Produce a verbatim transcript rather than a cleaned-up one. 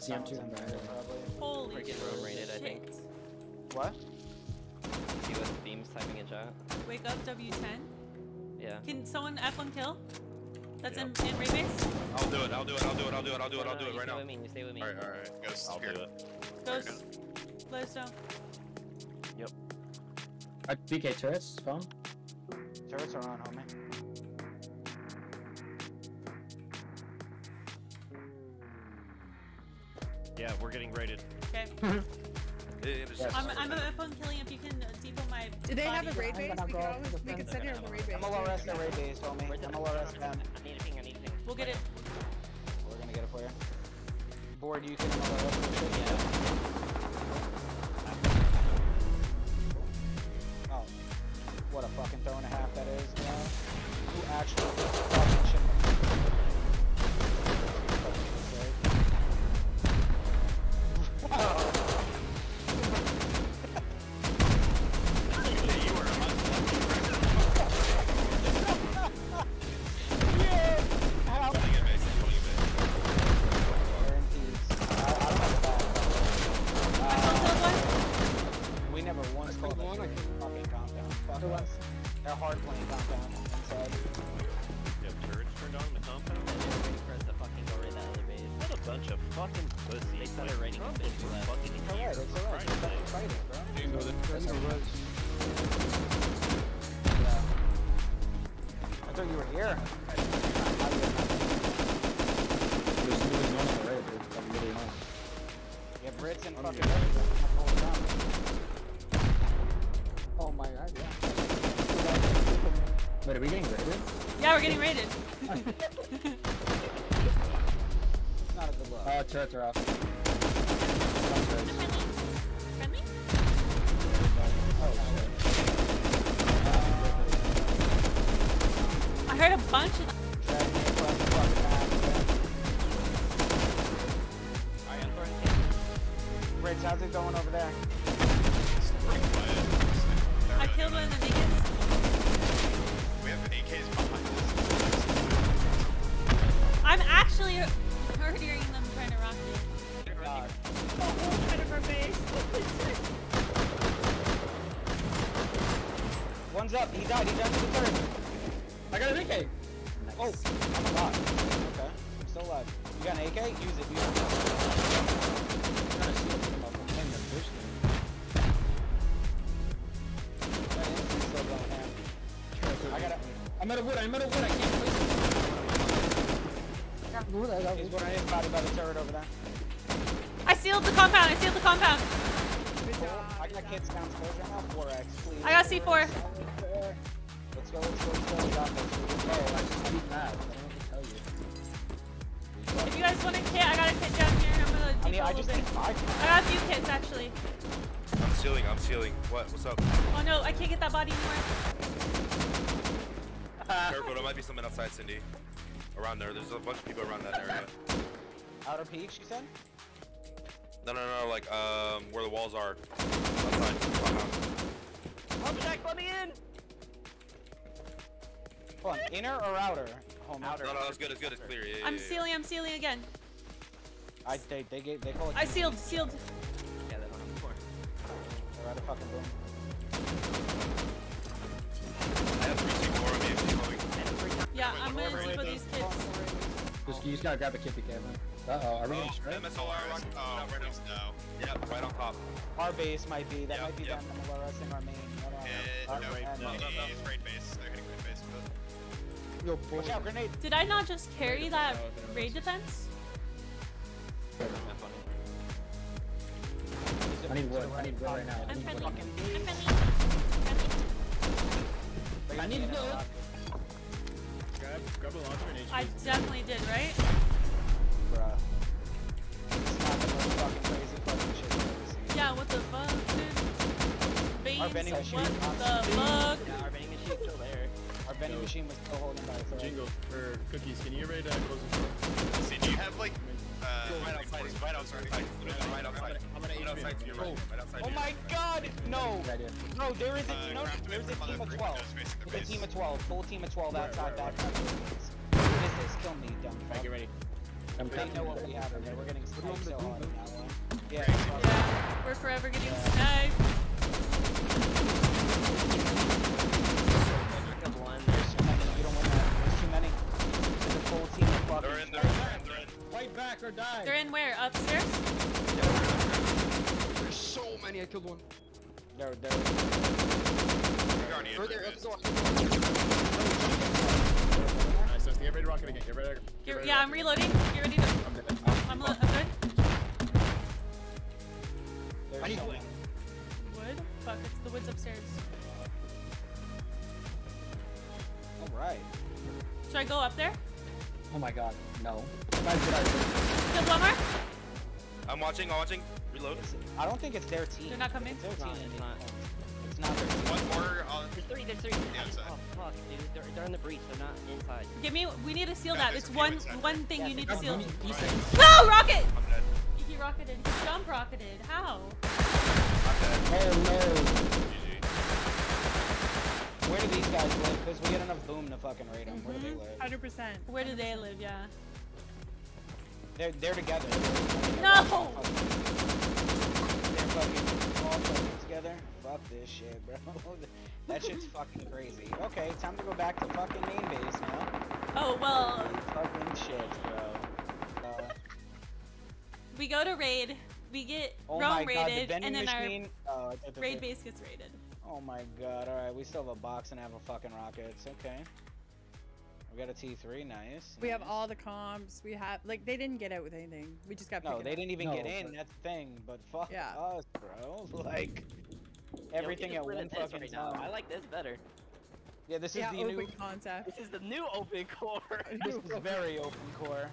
See, I'm two on the probably. We're getting road raided, I think. What? See what the beam's typing a out. Wake up, W ten. Yeah. Can someone F one kill? That's yep. in, in raybase? I'll do it, I'll do it, I'll do it, I'll do it, I'll do no, it, I'll no, do it right now. Stay with me, you stay with me. Alright, alright, Ghost. I'll here. do it. Ghost, let us know. Yep. Alright, B K turrets, phone. Turrets are on, homie. Yeah, we're getting raided. Okay. I'm, I'm a phone killing if you can depot my. Do they body. have a raid base? We could always we could sit here on the raid base. I'm a low rest the raid base, homie. I'm a low rest them. I need a ping, I need a ping. We'll get it. We're gonna get it for you. Board, you can low rest the shit, yeah. Oh. What a fucking throw and a half that is, you know? Who actually fucking shit? Turrets are off. Friendly? Friendly? Oh, shit. Uh, I heard a bunch of. Rich, how's it going over there? I killed one of the niggas. We have A Ks behind us. I'm actually hearing them. Trying to rock me. Uh, the whole side of our base. One's up. He died. He died to the third. I got an A K. Nice. Oh, I'm alive. Okay, I'm still alive. You got an A K? Use it. Use it. I'm trying to shield him up. I'm playing the fish thing. That is still going down. I got a. I'm out of wood. I'm out of wood. I can't place it. He's going to hit body by the turret over there. I sealed the compound. I sealed the compound. I got kids downstairs right now. four X, please. I got C four. Let's go. Let's go. Let's go. Let's go. I just need that. I don't know what to tell you. If you guys want a kit, I got a kit down here. I'm going to. I mean, I just need five. I got a few kits actually. I'm sealing. I'm sealing. What? What's up? Oh no, I can't get that body anymore. Careful, there might be something outside, Cindy. Around there, there's a bunch of people around that area. Outer Peach, you said? No, no, no, like, um, where the walls are. Outside. Wow. Jack, let me in! Hold on, inner or outer? Home outer. No, no, it's good, it's good, it's clear. Yeah, yeah, I'm yeah, sealing, yeah. I'm sealing again. I, they, they, gave, they call it. I sealed, sealed. Yeah, they're on the floor. They're out of fucking room. I have three C four on me if you're going. Yeah, I'm gonna sleep with these kids. Just, you just gotta grab a kippy cam. Uh-oh, are we gonna strike? M S L R, oh, right next to Yep, right on top. Our base might be, that yep, might be yep. them, M L R us in our main. No, no, no, raid base. They're hitting raid base. Yo, watch out, grenade. Did I not just carry that raid defense? I need wood, I need wood right now. I'm friendly, I'm friendly. I need wood. Grab a launcher and H P. I definitely did, right? Bruh. It's not the most fucking crazy fucking shit I've ever seen. Yeah, what the fuck, dude? Beans, our vending machine. What the fuck? Yeah, our vending machine's still there. Our vending Yo. machine was still holding by itself. Jingle, or cookies, can you ready to close the door? See, do you have like, uh, right outside, right, right outside, right outside, right outside. I'm gonna, I'm gonna outside to your right, right outside. Oh my god, no! No, there isn't, uh, no, there's a team of twelve. There's a team of twelve, full team of twelve outside, outside. What is this? Kill me, dumb fuck. Get ready. They know what we have, and we're getting sniped so hard on that one. Yeah, yeah, we're forever getting yeah. sniped. They're in, they're in, they're in. Fight back or die. They're in where? Upstairs? Yeah, there's so many. I killed one. They're there. They're there. Nice. That's the every rocket again. Get ready. Get ready. Yeah, I'm reloading. Get ready to. I'm good. I'm, I'm good. I need wood. Wood? Fuck, it's the woods upstairs. Alright. Should I go up there? Oh my god, no. Killed one more? I'm watching, I'm watching. Reload. I don't think it's their team. They're not coming? It's their team. It's not, it's not their team. One more. Uh, there's three, there's three. The outside. Oh fuck, dude. They're, they're in the breach, they're not inside. Give me, we need to seal yeah, that. It's one one thing yeah, you need to seal. No, rocket! I'm dead. He rocketed, he jump rocketed. How? I'm dead. Hello. G G. Where do these guys live? Because we had enough boom to fucking raid them. Mm-hmm. Where do they live? one hundred percent. Where do they live? Yeah. They're they're together. They're no. Fucking, they're fucking all fucking together. Fuck this shit, bro. That shit's fucking crazy. Okay, time to go back to fucking main base now. Oh well. Fucking shit, bro. Uh, we go to raid. We get oh wrong raided, God, the and then machine, our uh, raid base gets raided. Oh my god, alright, we still have a box and have a fucking rocket, it's okay. We got a T three, nice. We nice. have all the comms, we have, like, they didn't get out with anything. We just got picked up. No, they didn't even no, get in, but... that's the thing, but fuck yeah. us, bro. Like, everything at one fucking right time. Now. I like this better. Yeah, this yeah, is the open new- concept. This is the new open core. This is very open core.